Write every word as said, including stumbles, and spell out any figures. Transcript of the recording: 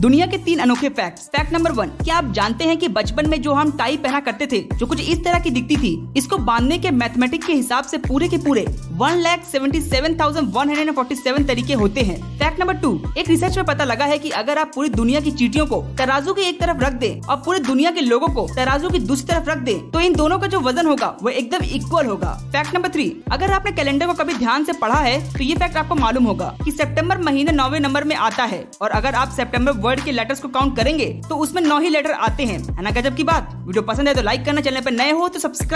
दुनिया के तीन अनोखे फैक्ट्स। फैक्ट नंबर वन, क्या आप जानते हैं कि बचपन में जो हम टाई पहना करते थे जो कुछ इस तरह की दिखती थी, इसको बांधने के मैथमेटिक के हिसाब से पूरे के पूरे one lakh seventy seven thousand one hundred forty seven तरीके होते हैं। फैक्ट नंबर टू, एक रिसर्च में पता लगा है कि अगर आप पूरी दुनिया की चींटियों को तराजू की एक तरफ रख दें और पूरी दुनिया के लोगों को तराजू की दूसरी तरफ रख दें तो इन दोनों का जो वजन होगा वो एकदम इक्वल होगा। फैक्ट नंबर थ्री, अगर आपने कैलेंडर को कभी ध्यान से पढ़ा है तो ये फैक्ट आपको मालूम होगा कि सितंबर महीना नौवे नंबर में आता है और अगर आप सितंबर वर्ड के लेटर्स को काउंट करेंगे तो उसमें नौ ही लेटर आते हैं। है ना गजब की बात। वीडियो पसंद है तो लाइक करना, चैनल पर नए हो तो सब्सक्राइब